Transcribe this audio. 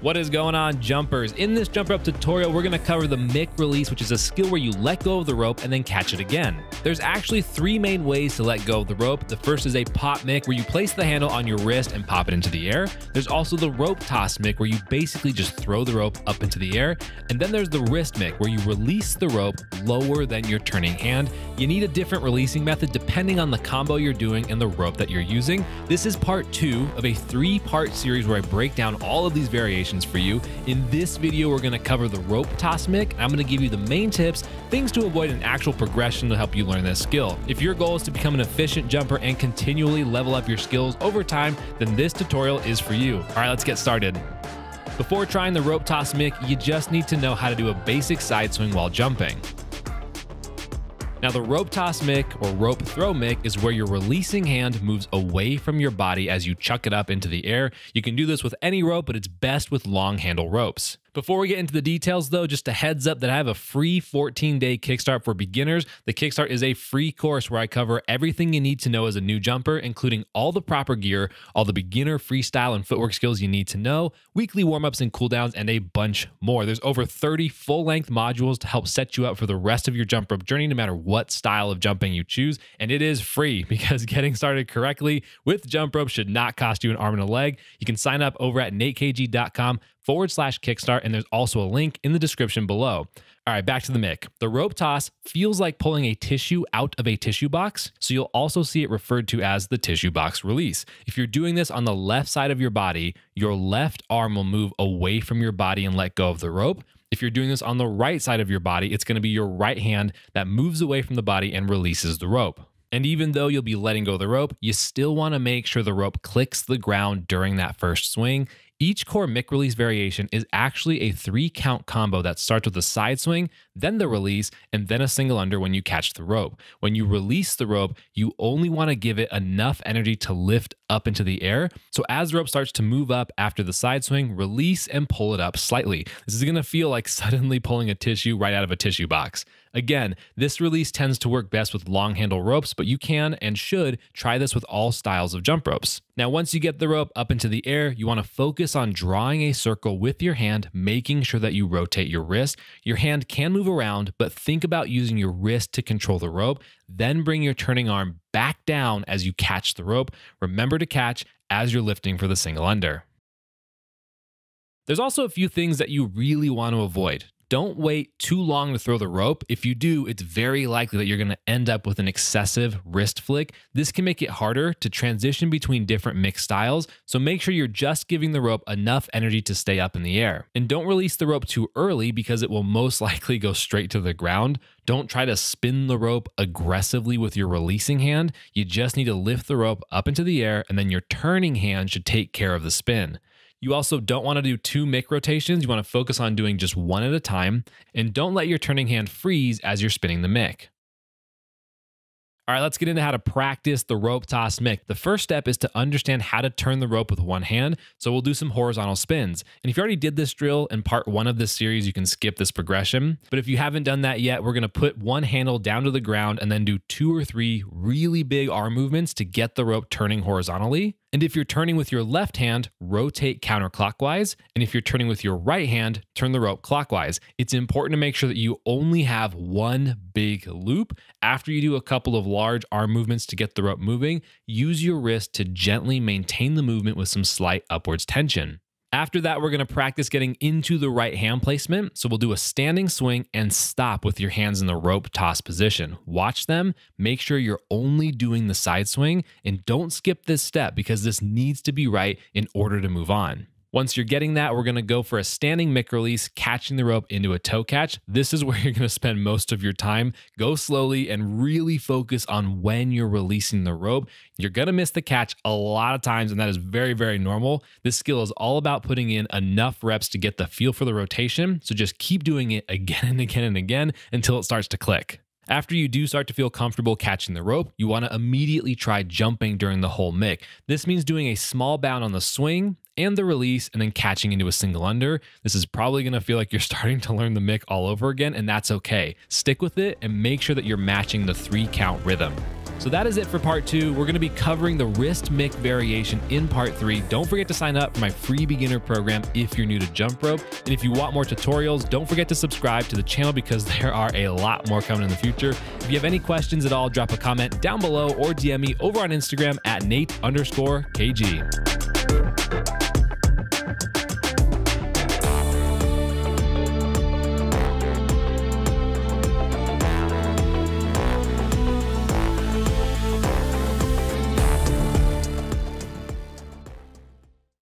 What is going on, jumpers? In this jump rope tutorial, we're gonna cover the mic release, which is a skill where you let go of the rope and then catch it again. There's actually three main ways to let go of the rope. The first is a pop mic, where you place the handle on your wrist and pop it into the air. There's also the rope toss mic, where you basically just throw the rope up into the air. And then there's the wrist mic, where you release the rope lower than your turning hand. You need a different releasing method depending on the combo you're doing and the rope that you're using. This is part 2 of a 3-part series where I break down all of these variations for you. In this video, we're going to cover the rope toss mic. I'm going to give you the main tips, things to avoid, an actual progression to help you learn this skill. If your goal is to become an efficient jumper and continually level up your skills over time, then this tutorial is for you. All right, let's get started. Before trying the rope toss mic, you just need to know how to do a basic side swing while jumping. Now, the rope toss mic or rope throw mic is where your releasing hand moves away from your body as you chuck it up into the air. You can do this with any rope, but it's best with long handle ropes. Before we get into the details though, just a heads up that I have a free 14-day Kickstart for beginners. The Kickstart is a free course where I cover everything you need to know as a new jumper, including all the proper gear, all the beginner freestyle and footwork skills you need to know, weekly warm-ups and cooldowns, and a bunch more. There's over 30 full-length modules to help set you up for the rest of your jump rope journey, no matter what style of jumping you choose. And it is free, because getting started correctly with jump rope should not cost you an arm and a leg. You can sign up over at natekg.com/Kickstart, and there's also a link in the description below. All right, back to the mic. The rope toss feels like pulling a tissue out of a tissue box, so you'll also see it referred to as the tissue box release. If you're doing this on the left side of your body, your left arm will move away from your body and let go of the rope. If you're doing this on the right side of your body, it's going to be your right hand that moves away from the body and releases the rope. And even though you'll be letting go of the rope, you still want to make sure the rope clicks the ground during that first swing. Each core mic release variation is actually a 3-count combo that starts with a side swing, then the release, and then a single under when you catch the rope. When you release the rope, you only want to give it enough energy to lift up into the air. So as the rope starts to move up after the side swing, release and pull it up slightly. This is going to feel like suddenly pulling a tissue right out of a tissue box. Again, this release tends to work best with long handle ropes, but you can and should try this with all styles of jump ropes. Now, once you get the rope up into the air, you want to focus on drawing a circle with your hand, making sure that you rotate your wrist. Your hand can move around, but think about using your wrist to control the rope. Then bring your turning arm back down as you catch the rope. Remember to catch as you're lifting for the single under. There's also a few things that you really want to avoid. Don't wait too long to throw the rope. If you do, it's very likely that you're going to end up with an excessive wrist flick. This can make it harder to transition between different mic styles, so make sure you're just giving the rope enough energy to stay up in the air. And don't release the rope too early, because it will most likely go straight to the ground. Don't try to spin the rope aggressively with your releasing hand. You just need to lift the rope up into the air, and then your turning hand should take care of the spin. You also don't want to do 2 mic rotations. You want to focus on doing just one at a time, and don't let your turning hand freeze as you're spinning the mic. All right, let's get into how to practice the rope toss mic. The first step is to understand how to turn the rope with one hand, so we'll do some horizontal spins. And if you already did this drill in part 1 of this series, you can skip this progression. But if you haven't done that yet, we're going to put one handle down to the ground and then do 2 or 3 really big arm movements to get the rope turning horizontally. And if you're turning with your left hand, rotate counterclockwise. And if you're turning with your right hand, turn the rope clockwise. It's important to make sure that you only have one big loop. After you do a couple of large arm movements to get the rope moving, use your wrist to gently maintain the movement with some slight upwards tension. After that, we're going to practice getting into the right hand placement. So we'll do a standing swing and stop with your hands in the rope toss position. Watch them. Make sure you're only doing the side swing, and don't skip this step, because this needs to be right in order to move on. Once you're getting that, we're going to go for a standing mic release, catching the rope into a toe catch. This is where you're going to spend most of your time. Go slowly and really focus on when you're releasing the rope. You're going to miss the catch a lot of times, and that is very, very normal. This skill is all about putting in enough reps to get the feel for the rotation. So just keep doing it again and again and again until it starts to click. After you do start to feel comfortable catching the rope, you want to immediately try jumping during the whole mic. This means doing a small bound on the swing and the release, and then catching into a single under. This is probably going to feel like you're starting to learn the mic all over again, and that's okay. Stick with it and make sure that you're matching the 3-count rhythm. So that is it for part two. We're going to be covering the wrist mic variation in part three. Don't forget to sign up for my free beginner program if you're new to jump rope. And if you want more tutorials, don't forget to subscribe to the channel because there are a lot more coming in the future. If you have any questions at all, drop a comment down below or DM me over on Instagram at @nate_kg.